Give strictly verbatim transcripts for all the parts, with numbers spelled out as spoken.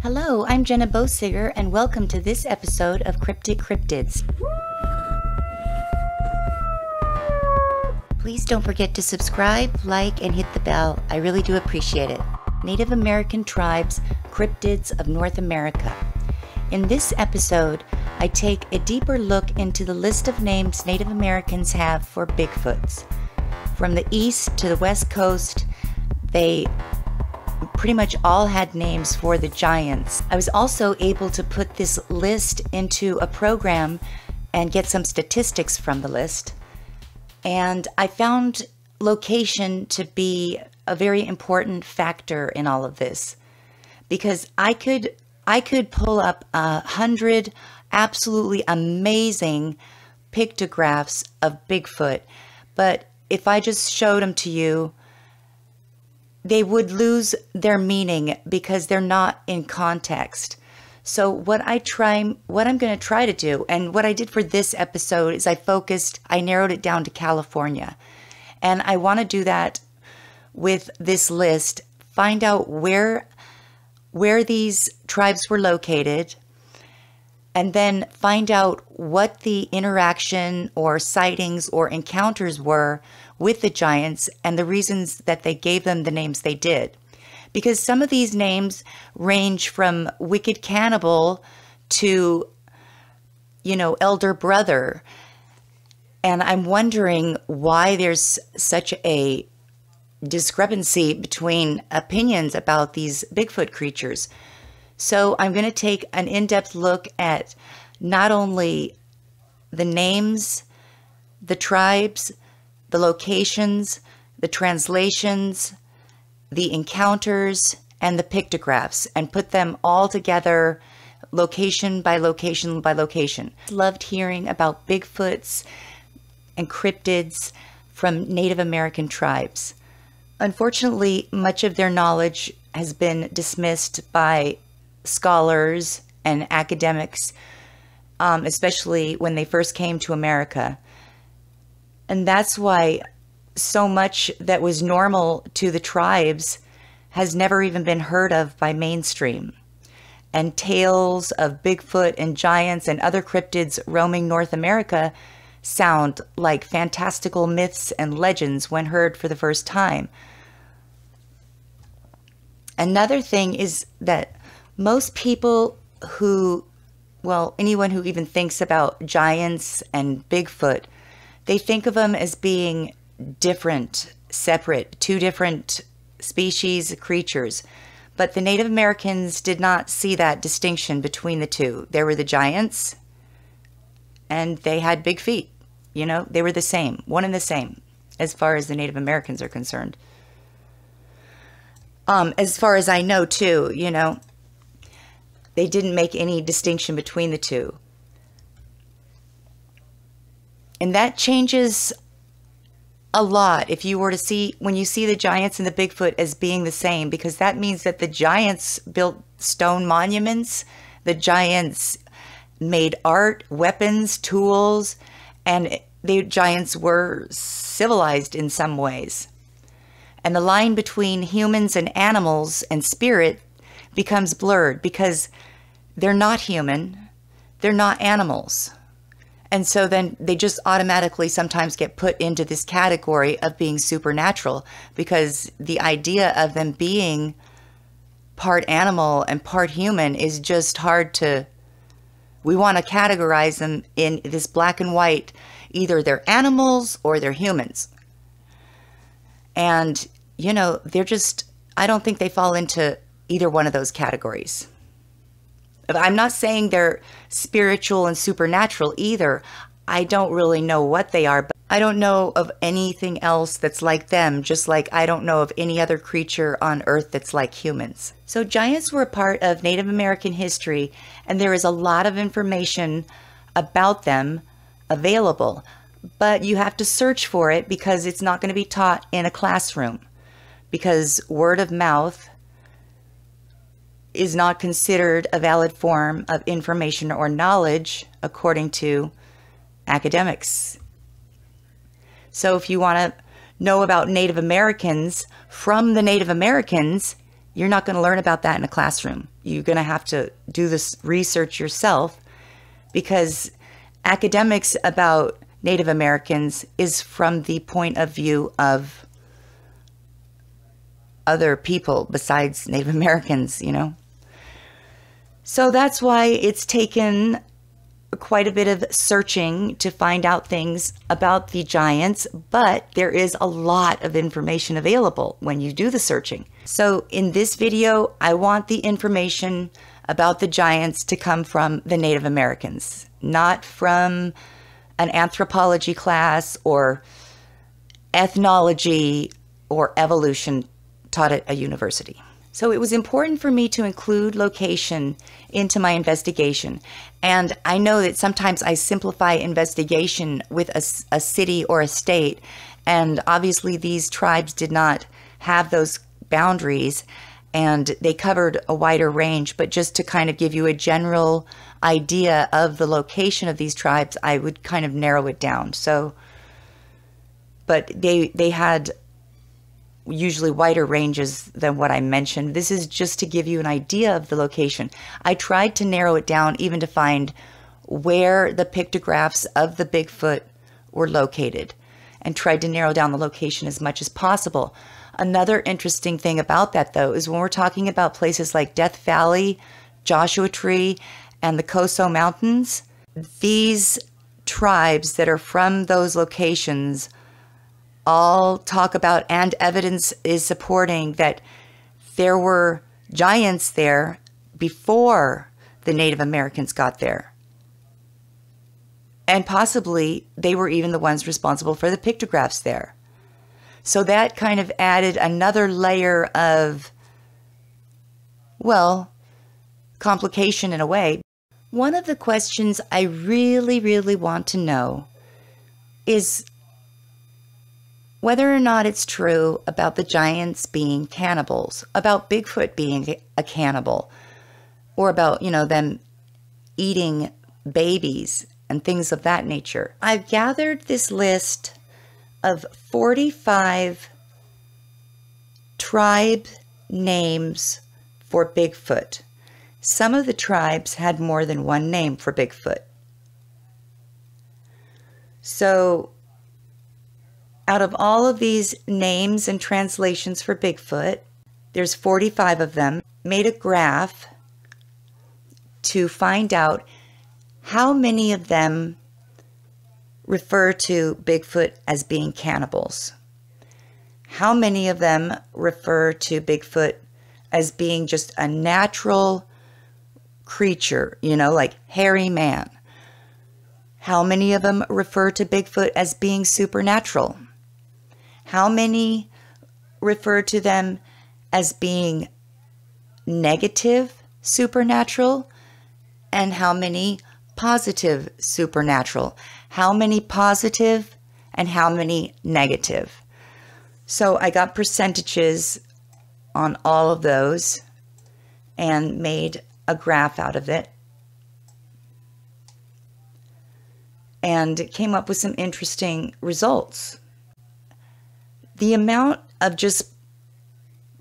Hello, I'm Jenna Bosiger, and welcome to this episode of Cryptic Cryptids. Please don't forget to subscribe, like, and hit the bell. I really do appreciate it. Native American Tribes, Cryptids of North America. In this episode, I take a deeper look into the list of names Native Americans have for Bigfoots. From the east to the west coast, they pretty much all had names for the giants. I was also able to put this list into a program and get some statistics from the list. And I found location to be a very important factor in all of this, because I could, I could pull up a hundred absolutely amazing pictographs of Bigfoot, but if I just showed them to you, they would lose their meaning because they're not in context. So what I try, what I'm going to try to do, and what I did for this episode is I focused, I narrowed it down to California. And I want to do that with this list, find out where, where these tribes were located, and then find out what the interaction or sightings or encounters were with the giants and the reasons that they gave them the names they did. Because some of these names range from wicked cannibal to, you know, elder brother. And I'm wondering why there's such a discrepancy between opinions about these Bigfoot creatures. So I'm going to take an in-depth look at not only the names, the tribes, the locations, the translations, the encounters, and the pictographs, and put them all together location by location by location. Loved hearing about Bigfoots and cryptids from Native American tribes. Unfortunately, much of their knowledge has been dismissed by scholars and academics, um, especially when they first came to America. And that's why so much that was normal to the tribes has never even been heard of by mainstream. And tales of Bigfoot and giants and other cryptids roaming North America sound like fantastical myths and legends when heard for the first time. Another thing is that most people who, well, anyone who even thinks about giants and Bigfoot, they think of them as being different, separate, two different species, creatures. But the Native Americans did not see that distinction between the two. There were the giants, and they had big feet. You know, they were the same, one and the same, as far as the Native Americans are concerned. Um, as far as I know, too, you know, they didn't make any distinction between the two. And that changes a lot if you were to see, when you see the giants and the Bigfoot as being the same, because that means that the giants built stone monuments, the giants made art, weapons, tools, and the giants were civilized in some ways. And the line between humans and animals and spirit becomes blurred because they're not human, they're not animals. And so then they just automatically sometimes get put into this category of being supernatural, because the idea of them being part animal and part human is just hard to, we want to categorize them in this black and white, either they're animals or they're humans. And, you know, they're just, I don't think they fall into either one of those categories. I'm not saying they're spiritual and supernatural either. I don't really know what they are, but I don't know of anything else that's like them, just like I don't know of any other creature on earth that's like humans. So giants were a part of Native American history, and there is a lot of information about them available, but you have to search for it because it's not going to be taught in a classroom, because word of mouth is not considered a valid form of information or knowledge according to academics. So if you want to know about Native Americans from the Native Americans, You're not going to learn about that in a classroom. You're going to have to do this research yourself, because academics about Native Americans is from the point of view of other people besides Native Americans, you know? So that's why it's taken quite a bit of searching to find out things about the giants, but there is a lot of information available when you do the searching. So in this video, I want the information about the giants to come from the Native Americans, not from an anthropology class or ethnology or evolution taught at a university. So it was important for me to include location into my investigation. And I know that sometimes I simplify investigation with a, a city or a state. And obviously these tribes did not have those boundaries, and they covered a wider range. But just to kind of give you a general idea of the location of these tribes, I would kind of narrow it down. So, but they, they had usually wider ranges than what I mentioned. This is just to give you an idea of the location. I tried to narrow it down even to find where the pictographs of the Bigfoot were located, and tried to narrow down the location as much as possible. Another interesting thing about that, though, is when we're talking about places like Death Valley, Joshua Tree, and the Coso Mountains, these tribes that are from those locations all talk about, and evidence is supporting, that there were giants there before the Native Americans got there. And possibly they were even the ones responsible for the pictographs there. So that kind of added another layer of, well, complication in a way. One of the questions I really, really want to know is whether or not it's true about the giants being cannibals, about Bigfoot being a cannibal, or about, you know, them eating babies and things of that nature. I've gathered this list of forty-five tribe names for Bigfoot. Some of the tribes had more than one name for Bigfoot. So out of all of these names and translations for Bigfoot, there's forty-five of them. Made a graph to find out how many of them refer to Bigfoot as being cannibals, how many of them refer to Bigfoot as being just a natural creature, you know, like hairy man, how many of them refer to Bigfoot as being supernatural, how many refer to them as being negative supernatural, and how many positive supernatural, how many positive and how many negative. So I got percentages on all of those and made a graph out of it, and came up with some interesting results. The amount of just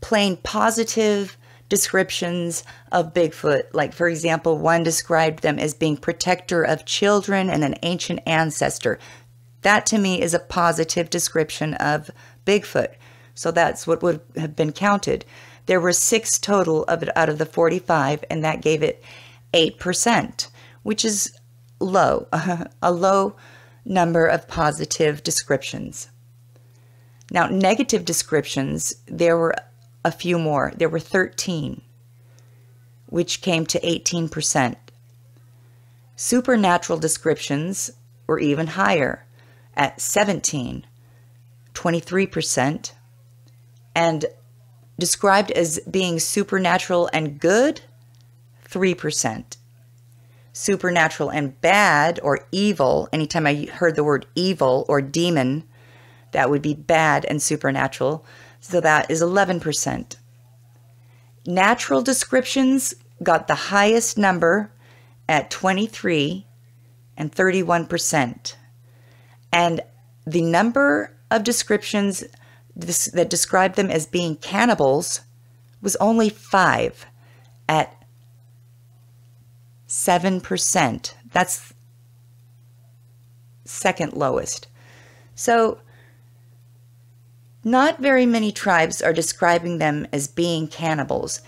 plain positive descriptions of Bigfoot, like for example, one described them as being protector of children and an ancient ancestor. That to me is a positive description of Bigfoot. So that's what would have been counted. There were six total of it out of the forty-five, and that gave it eight percent, which is low, a low number of positive descriptions. Now, negative descriptions, there were a few more. There were thirteen, which came to eighteen percent. Supernatural descriptions were even higher at seventeen, twenty-three percent, and described as being supernatural and good, three percent. Supernatural and bad or evil, anytime I heard the word evil or demon, that would be bad and supernatural. So that is eleven percent. Natural descriptions got the highest number at twenty-three and thirty-one percent. And the number of descriptions that described them as being cannibals was only five at seven percent. That's second lowest. So not very many tribes are describing them as being cannibals.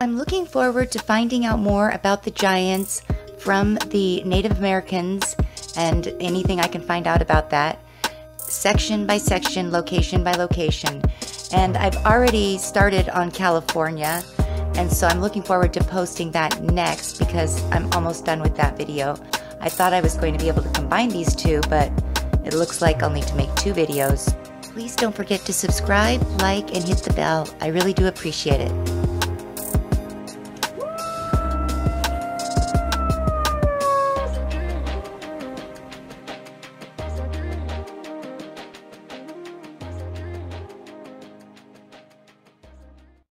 I'm looking forward to finding out more about the giants from the Native Americans and anything I can find out about that, section by section, location by location. And I've already started on California, and so I'm looking forward to posting that next because I'm almost done with that video. I thought I was going to be able to combine these two, but it looks like I'll need to make two videos. Please don't forget to subscribe, like, and hit the bell. I really do appreciate it.